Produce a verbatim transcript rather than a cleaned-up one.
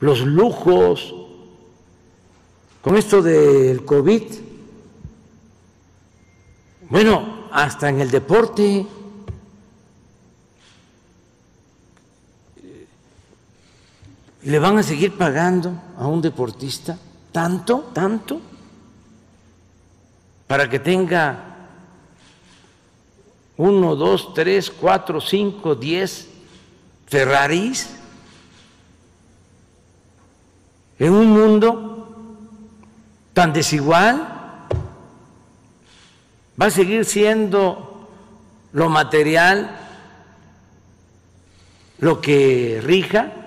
los lujos, con esto del COVID. Bueno, hasta en el deporte. ¿Le van a seguir pagando a un deportista tanto, tanto, para que tenga uno, dos, tres, cuatro, cinco, diez Ferraris? En un mundo tan desigual, va a seguir siendo lo material lo que rija.